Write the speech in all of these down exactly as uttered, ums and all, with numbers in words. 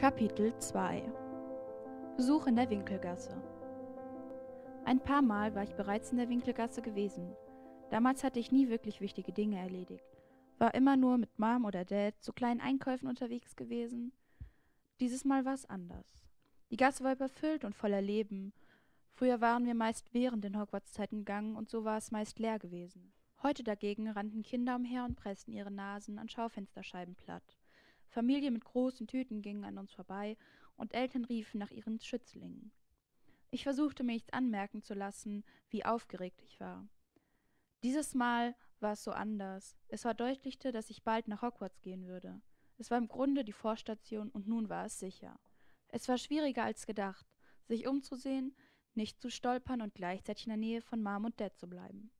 Kapitel zwei Besuch in der Winkelgasse. Ein paar Mal war ich bereits in der Winkelgasse gewesen. Damals hatte ich nie wirklich wichtige Dinge erledigt. War immer nur mit Mom oder Dad zu kleinen Einkäufen unterwegs gewesen. Dieses Mal war es anders. Die Gasse war überfüllt und voller Leben. Früher waren wir meist während den Hogwarts-Zeiten gegangen und so war es meist leer gewesen. Heute dagegen rannten Kinder umher und pressten ihre Nasen an Schaufensterscheiben platt. Familien mit großen Tüten gingen an uns vorbei und Eltern riefen nach ihren Schützlingen. Ich versuchte mir nichts anmerken zu lassen, wie aufgeregt ich war. Dieses Mal war es so anders. Es verdeutlichte, dass ich bald nach Hogwarts gehen würde. Es war im Grunde die Vorstation und nun war es sicher. Es war schwieriger als gedacht, sich umzusehen, nicht zu stolpern und gleichzeitig in der Nähe von Mom und Dad zu bleiben.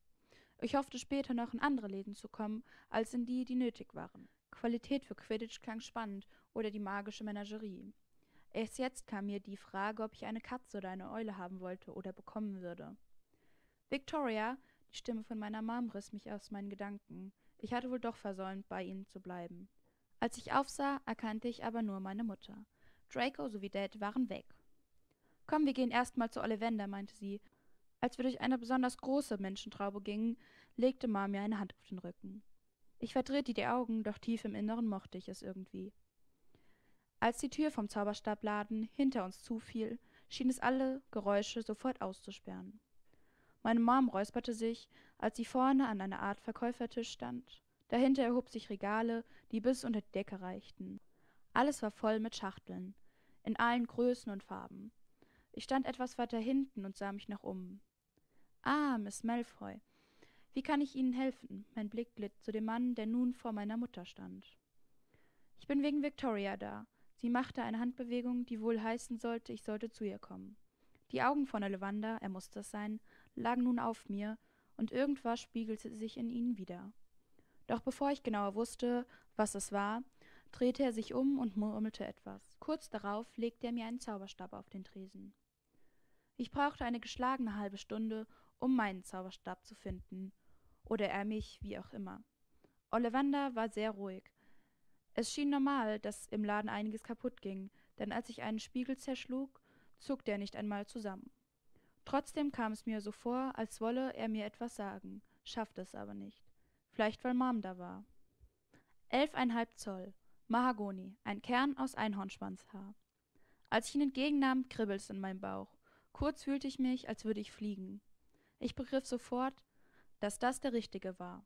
Ich hoffte später noch in andere Läden zu kommen, als in die, die nötig waren. Qualität für Quidditch klang spannend oder die magische Menagerie. Erst jetzt kam mir die Frage, ob ich eine Katze oder eine Eule haben wollte oder bekommen würde. Victoria, die Stimme von meiner Mom, riss mich aus meinen Gedanken. Ich hatte wohl doch versäumt, bei ihnen zu bleiben. Als ich aufsah, erkannte ich aber nur meine Mutter. Draco sowie Dad waren weg. »Komm, wir gehen erstmal zu Ollivander«, meinte sie. Als wir durch eine besonders große Menschentraube gingen, legte Mom mir eine Hand auf den Rücken. Ich verdrehte die Augen, doch tief im Inneren mochte ich es irgendwie. Als die Tür vom Zauberstabladen hinter uns zufiel, schien es alle Geräusche sofort auszusperren. Meine Mom räusperte sich, als sie vorne an einer Art Verkäufertisch stand. Dahinter erhob sich Regale, die bis unter die Decke reichten. Alles war voll mit Schachteln, in allen Größen und Farben. Ich stand etwas weiter hinten und sah mich nach um. »Ah, Miss Malfoy, wie kann ich Ihnen helfen?« Mein Blick glitt zu dem Mann, der nun vor meiner Mutter stand. »Ich bin wegen Victoria da.« Sie machte eine Handbewegung, die wohl heißen sollte, ich sollte zu ihr kommen. Die Augen von Levanda, er musste es sein, lagen nun auf mir und irgendwas spiegelte sich in ihnen wieder. Doch bevor ich genauer wusste, was es war, drehte er sich um und murmelte etwas. Kurz darauf legte er mir einen Zauberstab auf den Tresen. Ich brauchte eine geschlagene halbe Stunde, um meinen Zauberstab zu finden. Oder er mich, wie auch immer. Ollivander war sehr ruhig. Es schien normal, dass im Laden einiges kaputt ging, denn als ich einen Spiegel zerschlug, zuckte er nicht einmal zusammen. Trotzdem kam es mir so vor, als wolle er mir etwas sagen, schaffte es aber nicht. Vielleicht, weil Mom da war. Elfeinhalb Zoll, Mahagoni, ein Kern aus Einhornschwanzhaar. Als ich ihn entgegennahm, kribbelte es in meinem Bauch. Kurz fühlte ich mich, als würde ich fliegen. Ich begriff sofort, dass das der Richtige war.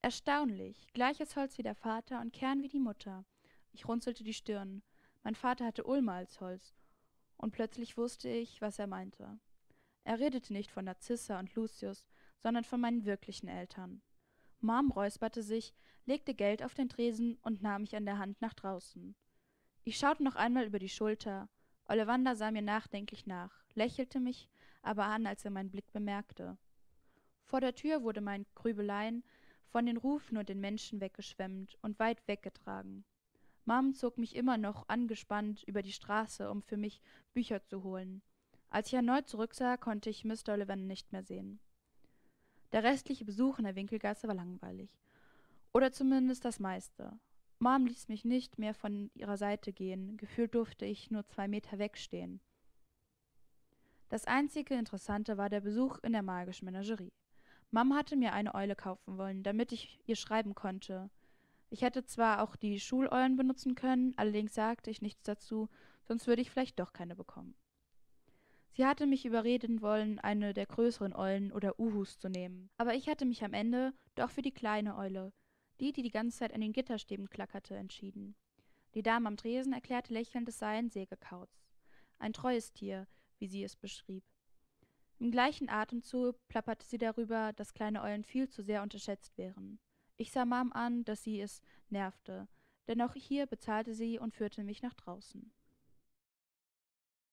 Erstaunlich, gleiches Holz wie der Vater und Kern wie die Mutter. Ich runzelte die Stirn. Mein Vater hatte Ulmer als Holz. Und plötzlich wusste ich, was er meinte. Er redete nicht von Narzissa und Lucius, sondern von meinen wirklichen Eltern. Mom räusperte sich, legte Geld auf den Tresen und nahm mich an der Hand nach draußen. Ich schaute noch einmal über die Schulter. Ollivander sah mir nachdenklich nach, lächelte mich aber an, als er meinen Blick bemerkte. Vor der Tür wurde mein Grübelein von den Rufen und den Menschen weggeschwemmt und weit weggetragen. Mom zog mich immer noch angespannt über die Straße, um für mich Bücher zu holen. Als ich erneut zurücksah, konnte ich Mister Ollivander nicht mehr sehen. Der restliche Besuch in der Winkelgasse war langweilig. Oder zumindest das meiste. Mom ließ mich nicht mehr von ihrer Seite gehen, gefühlt durfte ich nur zwei Meter wegstehen. Das einzige Interessante war der Besuch in der magischen Menagerie. Mom hatte mir eine Eule kaufen wollen, damit ich ihr schreiben konnte. Ich hätte zwar auch die Schuleulen benutzen können, allerdings sagte ich nichts dazu, sonst würde ich vielleicht doch keine bekommen. Sie hatte mich überreden wollen, eine der größeren Eulen oder Uhus zu nehmen, aber ich hatte mich am Ende doch für die kleine Eule, die, die die ganze Zeit an den Gitterstäben klackerte, entschieden. Die Dame am Tresen erklärte lächelnd, es sei ein Sägekauz, ein treues Tier, wie sie es beschrieb. Im gleichen Atemzug plapperte sie darüber, dass kleine Eulen viel zu sehr unterschätzt wären. Ich sah Mom an, dass sie es nervte, denn auch hier bezahlte sie und führte mich nach draußen.